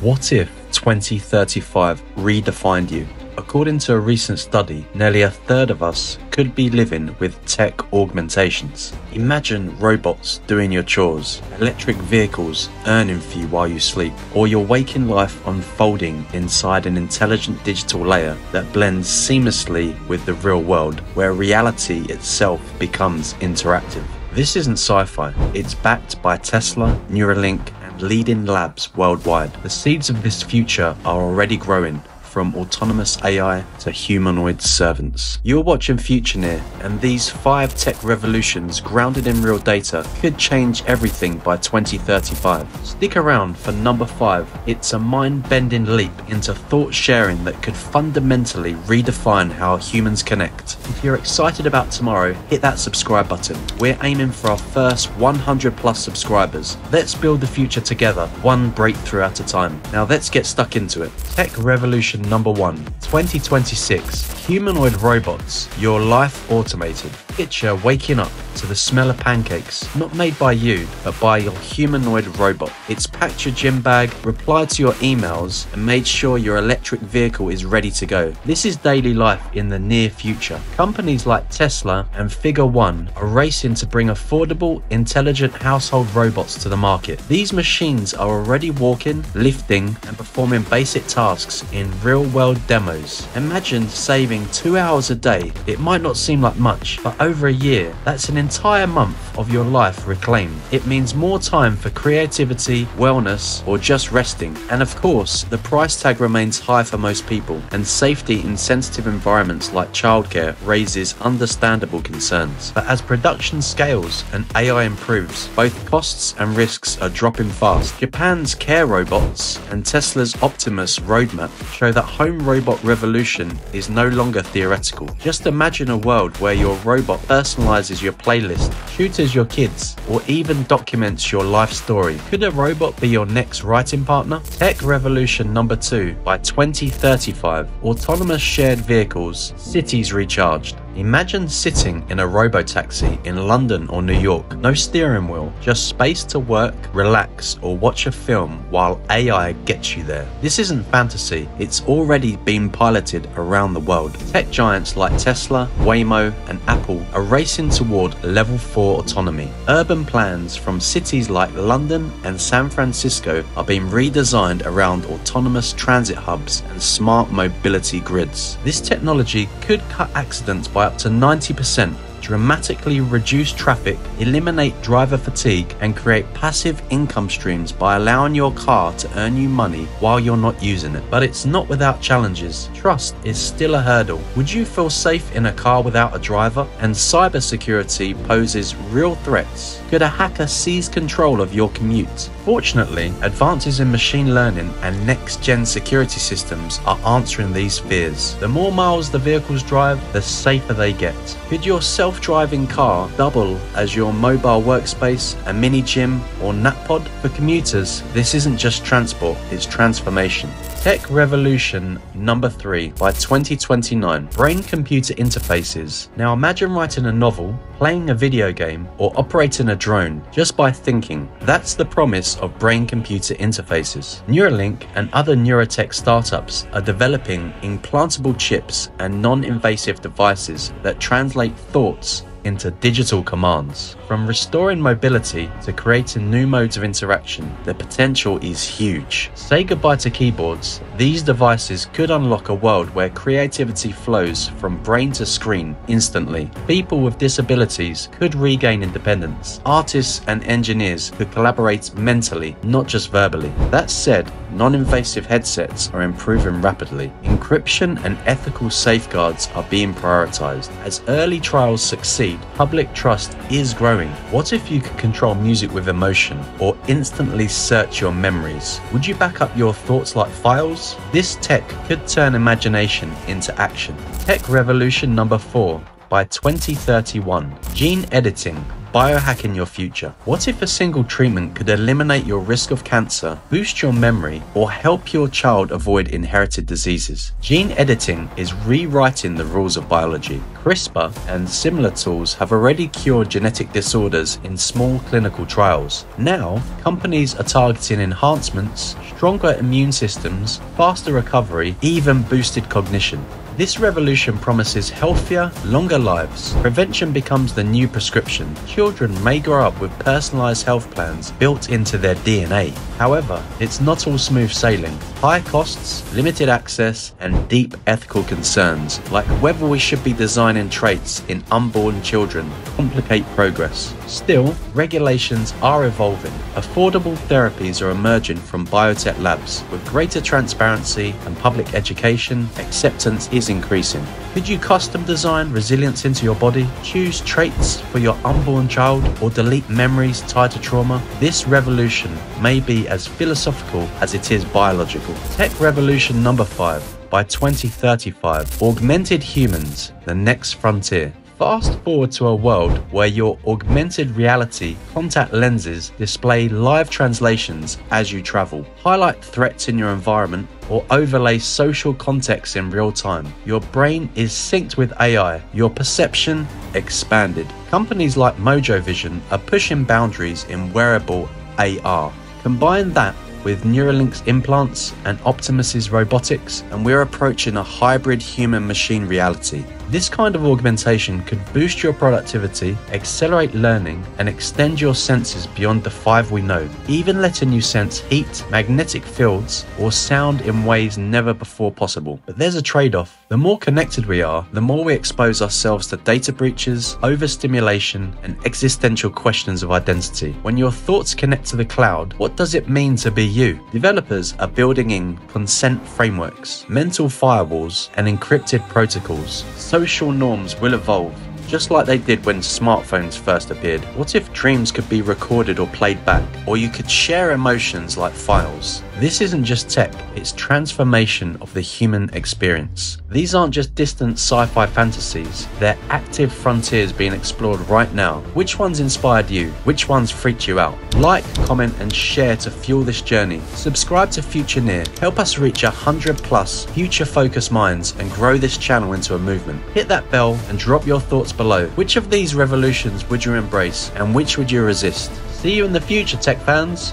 What if 2035 redefined you? According to a recent study, nearly a third of us could be living with tech augmentations. Imagine robots doing your chores, electric vehicles earning for you while you sleep, or your waking life unfolding inside an intelligent digital layer that blends seamlessly with the real world, where reality itself becomes interactive. This isn't sci-fi, it's backed by Tesla, Neuralink, and leading labs worldwide. The seeds of this future are already growing, from autonomous AI to humanoid servants. You're watching FutureNeer, and these 5 tech revolutions grounded in real data could change everything by 2035. Stick around for number 5. It's a mind-bending leap into thought sharing that could fundamentally redefine how humans connect. If you're excited about tomorrow, hit that subscribe button. We're aiming for our first 100+ subscribers. Let's build the future together, one breakthrough at a time. Now let's get stuck into it. Tech revolution number 1, 2026, humanoid robots, your life automated. Picture waking up to the smell of pancakes, not made by you, but by your humanoid robot. It's packed your gym bag, replied to your emails, and made sure your electric vehicle is ready to go. This is daily life in the near future. Companies like Tesla and Figure One are racing to bring affordable, intelligent household robots to the market. These machines are already walking, lifting, and performing basic tasks in real-world demos. Imagine saving 2 hours a day. It might not seem like much, but over a year, that's an entire month of your life reclaimed. It means more time for creativity, wellness, or just resting. And of course, the price tag remains high for most people, and safety in sensitive environments like childcare raises understandable concerns. But as production scales and AI improves, both costs and risks are dropping fast. Japan's care robots and Tesla's Optimus roadmap show that home robot revolution is no longer theoretical. Just imagine a world where your robot personalizes your playlist, tutors your kids, or even documents your life story. Could a robot be your next writing partner? Tech revolution number 2, by 2035, autonomous shared vehicles, cities recharged. Imagine sitting in a robo-taxi in London or New York. No steering wheel, just space to work, relax, or watch a film while AI gets you there. This isn't fantasy, it's already been piloted around the world. Tech giants like Tesla, Waymo, and Apple are racing toward level 4 autonomy. Urban plans from cities like London and San Francisco are being redesigned around autonomous transit hubs and smart mobility grids. This technology could cut accidents by up to 90%, dramatically reduce traffic, eliminate driver fatigue, and create passive income streams by allowing your car to earn you money while you're not using it. But it's not without challenges. Trust is still a hurdle. Would you feel safe in a car without a driver? And cybersecurity poses real threats. Could a hacker seize control of your commute? Fortunately, advances in machine learning and next-gen security systems are answering these fears. The more miles the vehicles drive, the safer they get. Could your self-driving car double as your mobile workspace, a mini gym, or nappod? For commuters, this isn't just transport, it's transformation. Tech revolution number 3, by 2029, brain-computer interfaces. Now imagine writing a novel, playing a video game, or operating a drone just by thinking. That's the promise of brain-computer interfaces. Neuralink and other neurotech startups are developing implantable chips and non-invasive devices that translate thoughts into digital commands. From restoring mobility to creating new modes of interaction, the potential is huge. Say goodbye to keyboards. These devices could unlock a world where creativity flows from brain to screen instantly. People with disabilities could regain independence. Artists and engineers could collaborate mentally, not just verbally. That said, non-invasive headsets are improving rapidly. Encryption and ethical safeguards are being prioritized. As early trials succeed, public trust is growing. What if you could control music with emotion, or instantly search your memories? Would you back up your thoughts like files? This tech could turn imagination into action. Tech revolution number 4, by 2031. Gene editing, biohacking your future. What if a single treatment could eliminate your risk of cancer, boost your memory, or help your child avoid inherited diseases? Gene editing is rewriting the rules of biology. CRISPR and similar tools have already cured genetic disorders in small clinical trials. Now, companies are targeting enhancements, stronger immune systems, faster recovery, even boosted cognition. This revolution promises healthier, longer lives. Prevention becomes the new prescription. Children may grow up with personalized health plans built into their DNA. However, it's not all smooth sailing. High costs, limited access, and deep ethical concerns, like whether we should be designing traits in unborn children, complicate progress. Still, regulations are evolving. Affordable therapies are emerging from biotech labs. With greater transparency and public education, acceptance is increasing. Could you custom design resilience into your body, choose traits for your unborn child, or delete memories tied to trauma? This revolution may be as philosophical as it is biological. Tech revolution number 5. By 2035, augmented humans, the next frontier. Fast forward to a world where your augmented reality contact lenses display live translations as you travel, highlight threats in your environment, or overlay social context in real time. Your brain is synced with AI, your perception expanded. Companies like Mojo Vision are pushing boundaries in wearable AR. Combine that with Neuralink's implants and Optimus's robotics, and we're approaching a hybrid human-machine reality. This kind of augmentation could boost your productivity, accelerate learning, and extend your senses beyond the 5 we know, even letting you sense heat, magnetic fields, or sound in ways never before possible. But there's a trade-off. The more connected we are, the more we expose ourselves to data breaches, overstimulation, and existential questions of identity. When your thoughts connect to the cloud, what does it mean to be you? Developers are building in consent frameworks, mental firewalls, and encrypted protocols. Social norms will evolve, just like they did when smartphones first appeared. What if dreams could be recorded or played back, or you could share emotions like files? This isn't just tech, it's transformation of the human experience. These aren't just distant sci-fi fantasies, they're active frontiers being explored right now. Which ones inspired you? Which ones freaked you out? Like, comment, and share to fuel this journey. Subscribe to FutureNeer. Help us reach 100+ future-focused minds and grow this channel into a movement. Hit that bell and drop your thoughts below. Which of these revolutions would you embrace and which would you resist? See you in the future, tech fans.